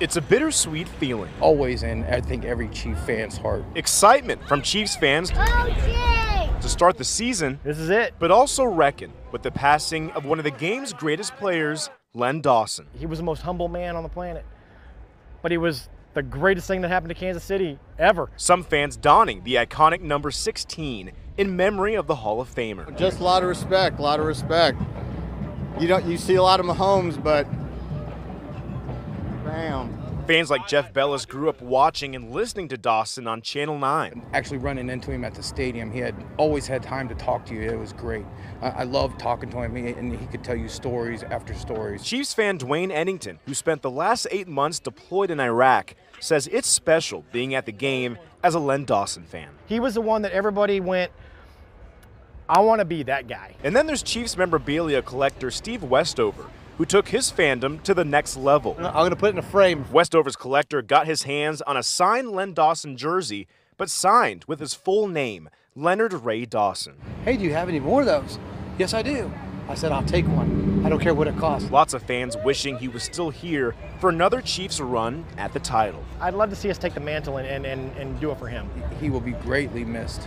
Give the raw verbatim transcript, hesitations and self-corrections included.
It's a bittersweet feeling. Always in, I think, every Chief fan's heart. Excitement from Chiefs fans O G! To start the season. This is it. But also reckon with the passing of one of the game's greatest players, Len Dawson. He was the most humble man on the planet, but he was the greatest thing that happened to Kansas City ever. Some fans donning the iconic number sixteen in memory of the Hall of Famer. Just a lot of respect, a lot of respect. You don't, you see a lot of Mahomes, but damn. Fans like Jeff Bellis grew up watching and listening to Dawson on Channel nine. Actually running into him at the stadium, he had always had time to talk to you. It was great. I, I loved talking to him, and he could tell you stories after stories. Chiefs fan Dwayne Eddington, who spent the last eight months deployed in Iraq, says it's special being at the game as a Len Dawson fan. He was the one that everybody went, I want to be that guy. And then there's Chiefs memorabilia collector Steve Westover, who took his fandom to the next level. I'm going to put it in a frame. Westover's collector got his hands on a signed Len Dawson jersey, but signed with his full name, Leonard Ray Dawson. Hey, do you have any more of those? Yes, I do. I said, I'll take one. I don't care what it costs. Lots of fans wishing he was still here for another Chiefs run at the title. I'd love to see us take the mantle and, and, and, and do it for him. He will be greatly missed.